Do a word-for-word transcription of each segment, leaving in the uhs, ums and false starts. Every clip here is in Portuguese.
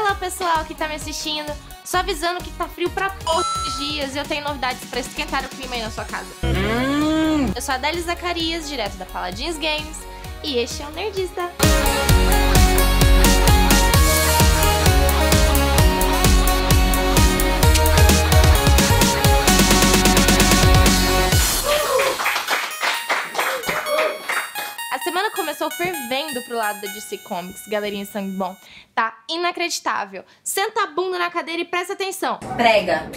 Hello pessoal que tá me assistindo, só avisando que tá frio pra porra esses dias e eu tenho novidades pra esquentar o clima aí na sua casa. Hum. Eu sou a Adelle Zacharias, direto da Paladins Games, e este é o Nerdista. Começou fervendo pro lado da D C Comics, galerinha sangue bom. Tá inacreditável. Senta a bunda na cadeira e presta atenção. Prega.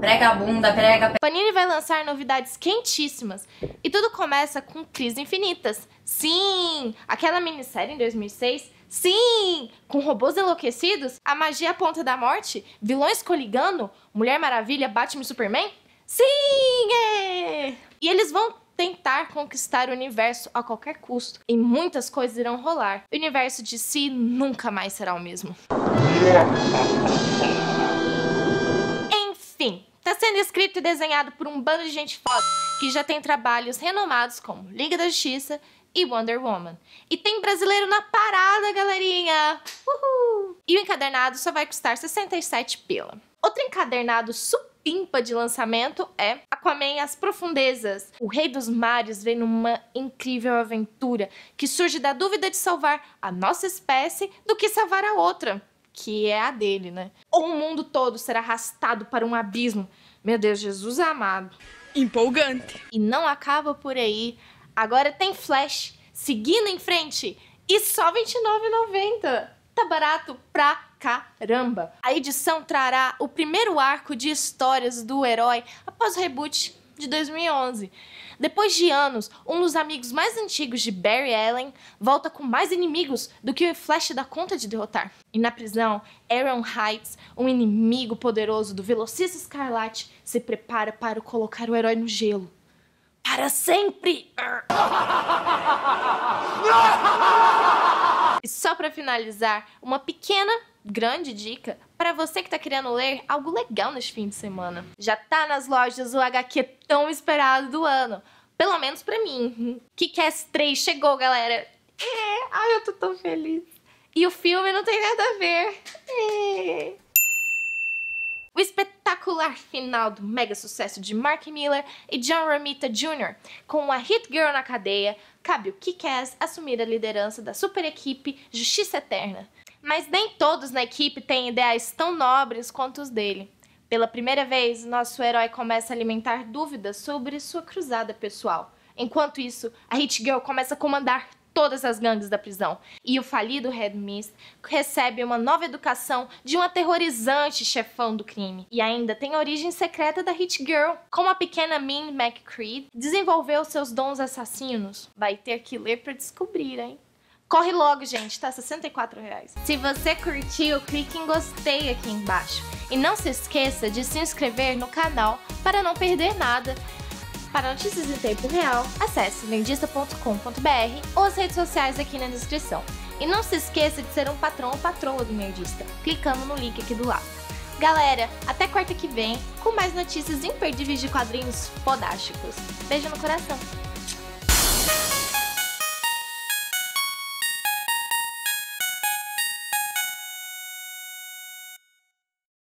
Prega a bunda, prega, prega. Panini vai lançar novidades quentíssimas. E tudo começa com Crise Infinitas. Sim! Aquela minissérie em dois mil e seis. Sim! Com robôs enlouquecidos, a magia à ponta da morte, vilões coligando, Mulher Maravilha, Batman e Superman. Sim! É! E eles vão tentar conquistar o universo a qualquer custo. E muitas coisas irão rolar. O universo de si nunca mais será o mesmo. Enfim, tá sendo escrito e desenhado por um bando de gente foda que já tem trabalhos renomados como Liga da Justiça e Wonder Woman. E tem brasileiro na parada, galerinha! Uhul! E o encadernado só vai custar sessenta e sete pila. Outro encadernado super pimpa de lançamento é Aquaman e as Profundezas. O Rei dos Mares vem numa incrível aventura que surge da dúvida de salvar a nossa espécie do que salvar a outra, que é a dele, né? Ou o mundo todo será arrastado para um abismo. Meu Deus, Jesus amado. Empolgante. E não acaba por aí. Agora tem Flash, seguindo em frente, e só vinte e nove reais e noventa centavos. Tá barato pra caramba! A edição trará o primeiro arco de histórias do herói após o reboot de dois mil e onze. Depois de anos, um dos amigos mais antigos de Barry Allen volta com mais inimigos do que o Flash dá conta de derrotar. E na prisão, Aaron Heights, um inimigo poderoso do Velocista Escarlate, se prepara para colocar o herói no gelo. Para sempre! E só pra finalizar, uma pequena, grande dica para você que tá querendo ler algo legal neste fim de semana. Já tá nas lojas o agá quê tão esperado do ano. Pelo menos pra mim. Kick-Ass três chegou, galera. É. Ai, eu tô tão feliz. E o filme não tem nada a ver. É. O espetacular final do mega sucesso de Mark Millar e John Romita Júnior Com a Hit Girl na cadeia, cabe o Kick-Ass assumir a liderança da super equipe Justiça Eterna. Mas nem todos na equipe têm ideais tão nobres quanto os dele. Pela primeira vez, nosso herói começa a alimentar dúvidas sobre sua cruzada pessoal. Enquanto isso, a Hit Girl começa a comandar todas as gangues da prisão. E o falido Red Mist recebe uma nova educação de um aterrorizante chefão do crime. E ainda tem a origem secreta da Hit Girl. Como a pequena Mindy McCready desenvolveu seus dons assassinos. Vai ter que ler pra descobrir, hein? Corre logo, gente, tá sessenta e quatro reais. Se você curtiu, clique em gostei aqui embaixo. E não se esqueça de se inscrever no canal para não perder nada. Para notícias em tempo real, acesse nerdista ponto com ponto br ou as redes sociais aqui na descrição. E não se esqueça de ser um patrão ou patroa do Nerdista, clicando no link aqui do lado. Galera, até quarta que vem, com mais notícias imperdíveis de quadrinhos fodásticos. Beijo no coração!